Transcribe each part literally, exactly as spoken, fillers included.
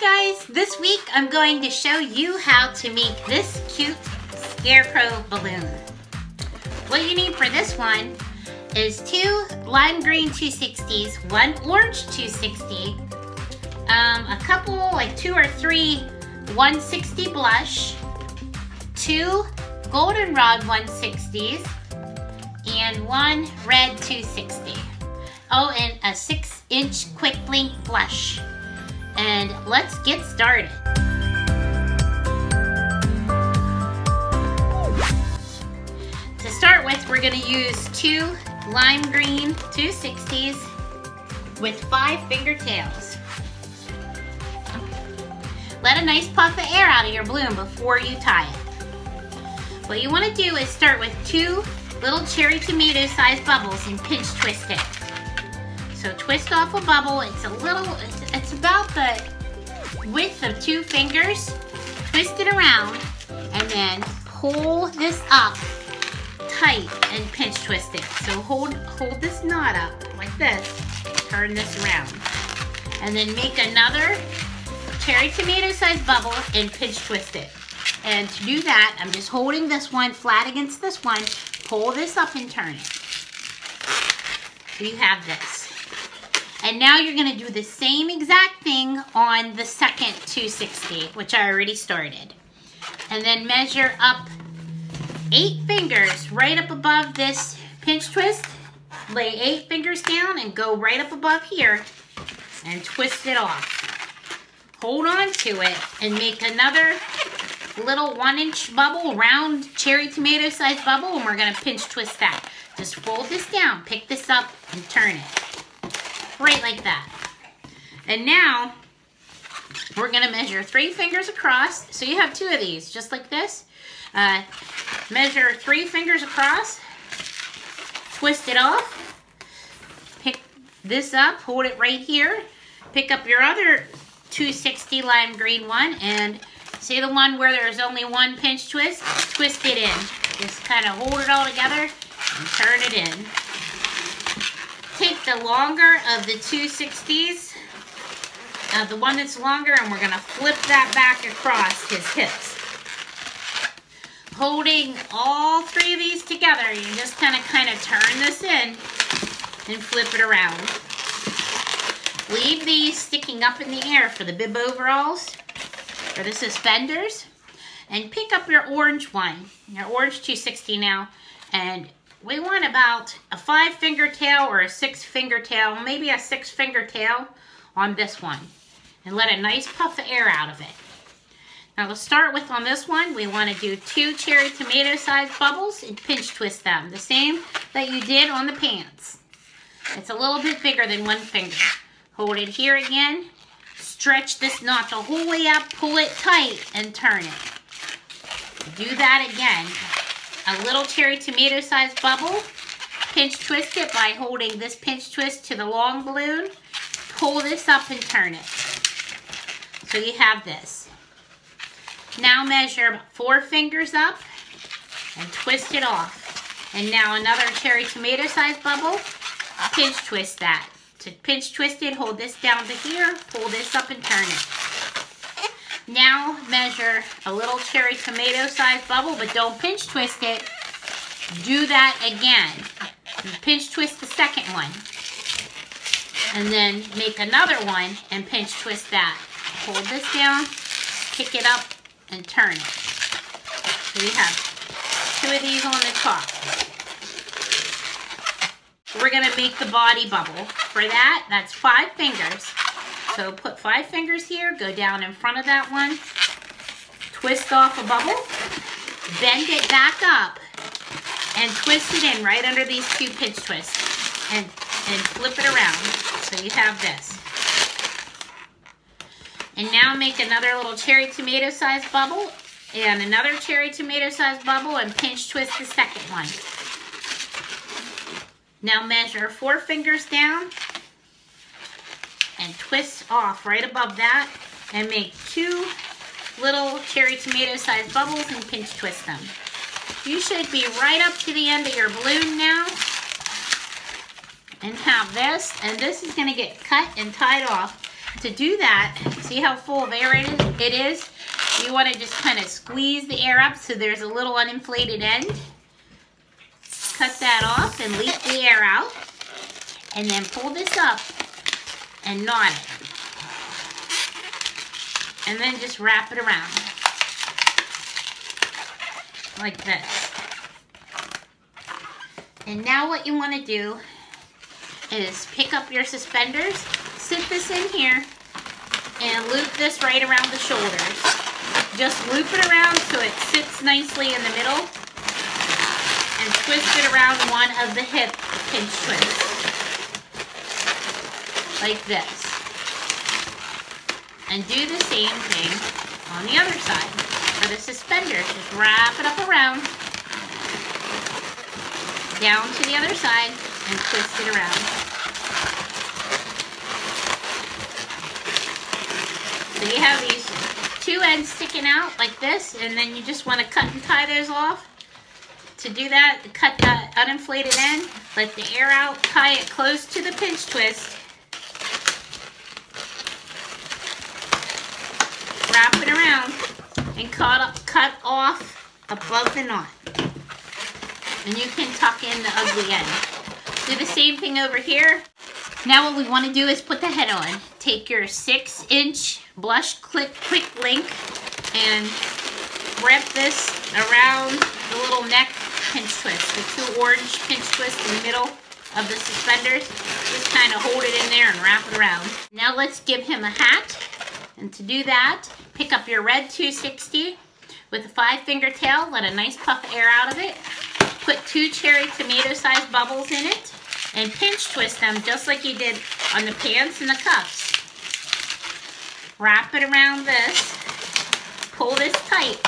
Hi guys, this week I'm going to show you how to make this cute scarecrow balloon. What you need for this one is two lime green two sixties, one orange two sixty, um, a couple, like two or three one sixty blush, two goldenrod one sixties, and one red two sixty. Oh, and a six inch quick blink blush. And let's get started. To start with, we're gonna use two lime green two sixties with five fingertails. Let a nice puff of air out of your balloon before you tie it. What you wanna do is start with two little cherry tomato sized bubbles and pinch twist it. So twist off a bubble, it's a little, it's, it's about the width of two fingers. Twist it around and then pull this up tight and pinch twist it. So hold, hold this knot up like this, turn this around. And then make another cherry tomato sized bubble and pinch twist it. And to do that, I'm just holding this one flat against this one, pull this up and turn it. So you have this. And now you're gonna do the same exact thing on the second two sixty, which I already started. And then measure up eight fingers right up above this pinch twist. Lay eight fingers down and go right up above here and twist it off. Hold on to it and make another little one inch bubble, round cherry tomato sized bubble, and we're gonna pinch twist that. Just fold this down, pick this up and turn it. Right like that. And now we're gonna measure three fingers across. So you have two of these, just like this. Uh, measure three fingers across, twist it off, pick this up, hold it right here, pick up your other two sixty lime green one, and see the one where there's only one pinch twist, twist it in. Just kind of hold it all together and turn it in. Take the longer of the two sixties, uh, the one that's longer, and we're gonna flip that back across his hips. Holding all three of these together, you just kind of kind of turn this in and flip it around. Leave these sticking up in the air for the bib overalls or the suspenders, and pick up your orange one, your orange two sixty now, and we want about a five finger tail or a six finger tail, maybe a six finger tail on this one. And let a nice puff of air out of it. Now we'll start with on this one, we want to do two cherry tomato sized bubbles and pinch twist them. The same that you did on the pants. It's a little bit bigger than one finger. Hold it here again. Stretch this knot the whole way up, pull it tight and turn it. Do that again. A little cherry tomato sized bubble, pinch twist it by holding this pinch twist to the long balloon, pull this up and turn it. So you have this. Now measure four fingers up and twist it off. And now another cherry tomato sized bubble, pinch twist that. To pinch twist it, hold this down to here, pull this up and turn it. Now measure a little cherry tomato sized bubble, but don't pinch twist it. Do that again. And pinch twist the second one. And then make another one and pinch twist that. Hold this down, pick it up, and turn it. So we have two of these on the top. We're gonna make the body bubble. For that, that's five fingers. So put five fingers here, go down in front of that one, twist off a bubble, bend it back up, and twist it in right under these two pinch twists, and, and flip it around, so you have this. And now make another little cherry tomato sized bubble, and another cherry tomato sized bubble, and pinch twist the second one. Now measure four fingers down, and twist off right above that and make two little cherry tomato sized bubbles and pinch twist them. You should be right up to the end of your balloon now and have this, and this is gonna get cut and tied off to do that, see how full of air it is? You want to just kind of squeeze the air up so there's a little uninflated end. Cut that off and leak the air out. And then pull this up and knot it. And then just wrap it around. Like this. And now what you want to do is pick up your suspenders, sit this in here, and loop this right around the shoulders. Just loop it around so it sits nicely in the middle, and twist it around one of the hip pinch twists, like this. And do the same thing on the other side for the suspenders. Just wrap it up around, down to the other side, and twist it around. So you have these two ends sticking out like this, and then you just want to cut and tie those off. To do that, cut that uninflated end, let the air out, tie it close to the pinch twist, wrap it around, and cut, up, cut off above the knot. And you can tuck in the ugly end. Do the same thing over here. Now what we want to do is put the head on. Take your six inch blush click quick link and wrap this around the little neck pinch twist, the two orange pinch twists in the middle of the suspenders. Just kind of hold it in there and wrap it around. Now let's give him a hat. And to do that, pick up your red two sixty with a five finger tail. Let a nice puff of air out of it. Put two cherry tomato-sized bubbles in it and pinch twist them just like you did on the pants and the cuffs. Wrap it around this, pull this tight,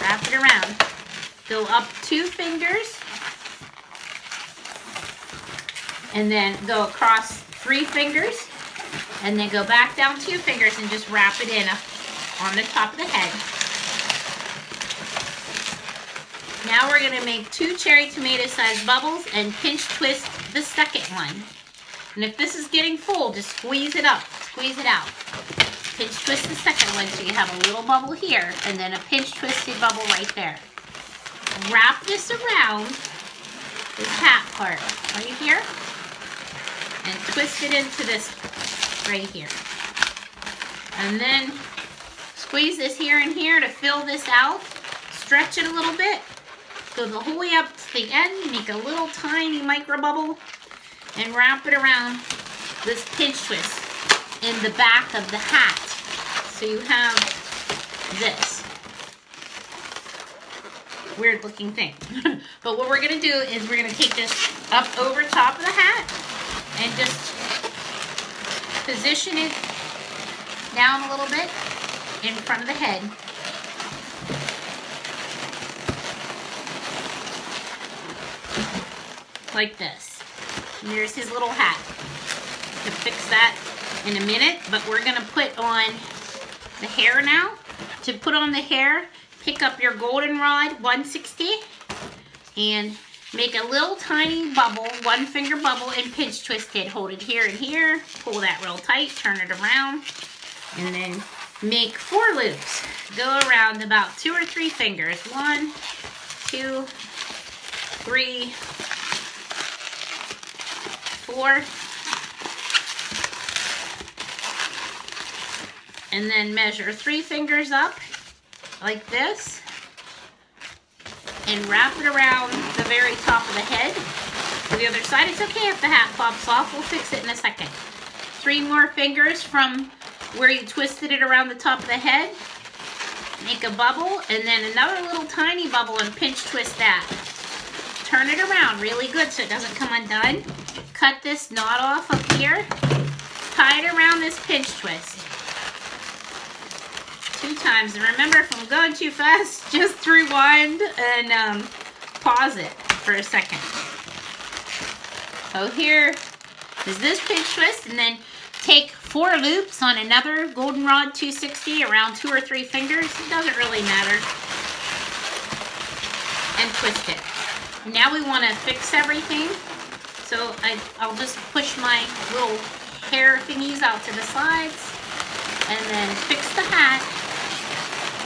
wrap it around. Go up two fingers and then go across three fingers and then go back down two fingers and just wrap it in on the top of the head. Now we're going to make two cherry tomato-sized bubbles and pinch twist the second one. And if this is getting full, just squeeze it up, squeeze it out. Pinch twist the second one so you have a little bubble here and then a pinch twisted bubble right there. Wrap this around this hat part right here and twist it into this right here. And then squeeze this here and here to fill this out. Stretch it a little bit. Go the whole way up to the end, make a little tiny micro bubble, and wrap it around this pinch twist in the back of the hat. So you have this weird looking thing. But what we're gonna do is we're gonna take this up over top of the hat and just position it down a little bit in front of the head. Like this. And there's his little hat. You can fix that in a minute, but we're gonna put on the hair now. To put on the hair, pick up your goldenrod one sixty and make a little tiny bubble, one finger bubble, and pinch twist it. Hold it here and here, pull that real tight, turn it around, and then make four loops. Go around about two or three fingers. One, two, three, four, and then measure three fingers up like this and wrap it around the very top of the head. To the other side, it's okay if the hat pops off, we'll fix it in a second. Three more fingers from where you twisted it around the top of the head, make a bubble and then another little tiny bubble and pinch twist that. Turn it around really good so it doesn't come undone. Cut this knot off up here, tie it around this pinch twist two times. And remember, if I'm going too fast, just rewind and um, pause it for a second. So here is this pinch twist, and then take four loops on another goldenrod two sixty around two or three fingers. It doesn't really matter. And twist it. Now we want to fix everything. So I, I'll just push my little hair thingies out to the sides and then fix the hat,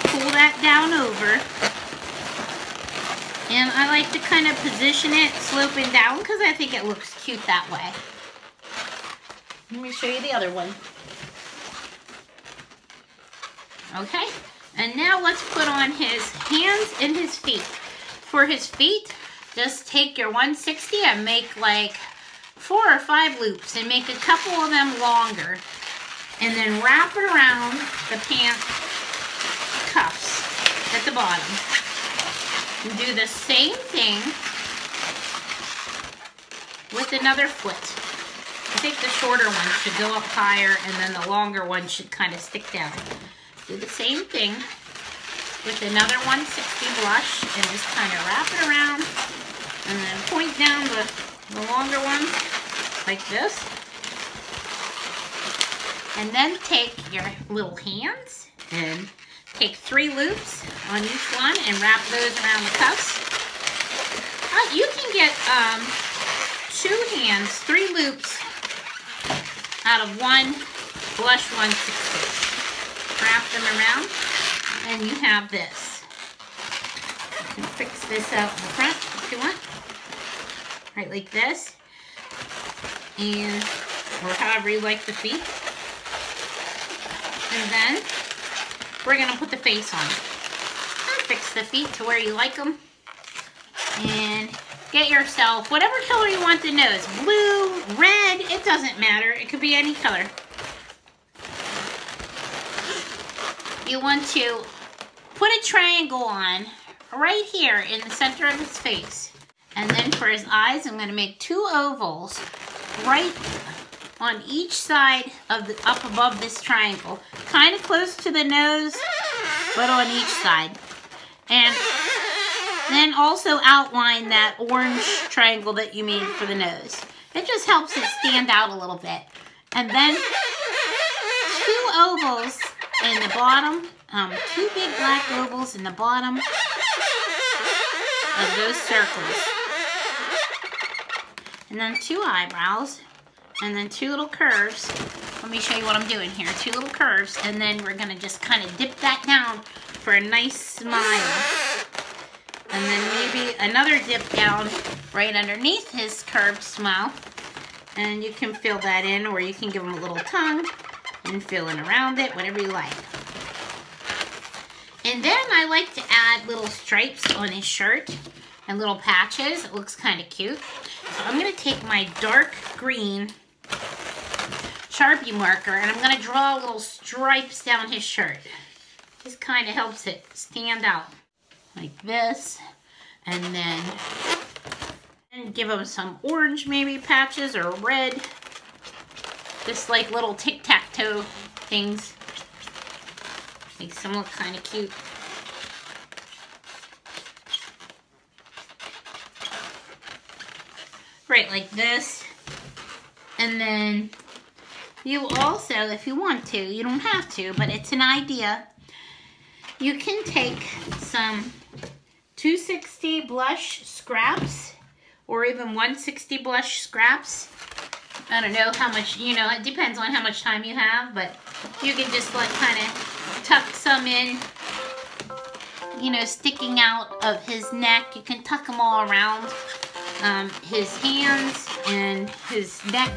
pull that down over. And I like to kind of position it sloping down because I think it looks cute that way. Let me show you the other one. Okay, and now let's put on his hands and his feet. For his feet, just take your one sixty and make like four or five loops and make a couple of them longer. And then wrap around the pant cuffs at the bottom. And do the same thing with another foot. I think the shorter one should go up higher and then the longer one should kind of stick down. Do the same thing with another one sixty blush and just kind of wrap it around and then point down the, the longer ones like this. And then take your little hands and take three loops on each one and wrap those around the cuffs. Uh, you can get um, two hands, three loops out of one blush one sixty. Wrap them around, and you have this. You can fix this out in the front if you want, right like this, and or however you like the feet. And then we're gonna put the face on. And fix the feet to where you like them, and get yourself whatever color you want the nose. Blue, red, it doesn't matter. It could be any color. You want to put a triangle on right here in the center of his face. And then for his eyes, I'm going to make two ovals right on each side of the up above this triangle. Kind of close to the nose, but on each side. And then also outline that orange triangle that you made for the nose. It just helps it stand out a little bit. And then two ovals in the bottom, um, two big black ovals in the bottom of those circles. And then two eyebrows, and then two little curves. Let me show you what I'm doing here. Two little curves, and then we're gonna just kind of dip that down for a nice smile. And then maybe another dip down right underneath his curved smile. And you can fill that in, or you can give him a little tongue and filling around it, whatever you like. And then I like to add little stripes on his shirt and little patches. It looks kind of cute. So I'm going to take my dark green Sharpie marker and I'm going to draw little stripes down his shirt. Just kind of helps it stand out like this. And then and give him some orange maybe patches or red. Just like little tic-tac-toe things. Makes them look kind of cute. Right like this. And then you also, if you want to, you don't have to, but it's an idea. You can take some two sixty blush scraps or even one sixty blush scraps. I don't know how much, you know, it depends on how much time you have, but you can just like kind of tuck some in, you know, sticking out of his neck. You can tuck them all around um, his hands and his neck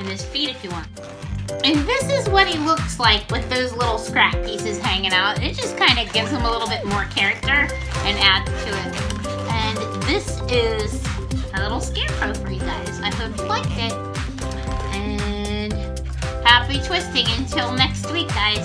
and his feet if you want. And this is what he looks like with those little scrap pieces hanging out. It just kind of gives him a little bit more character and adds to it. And this is a little scarecrow for you guys. I hope you liked it. Happy twisting until next week, guys.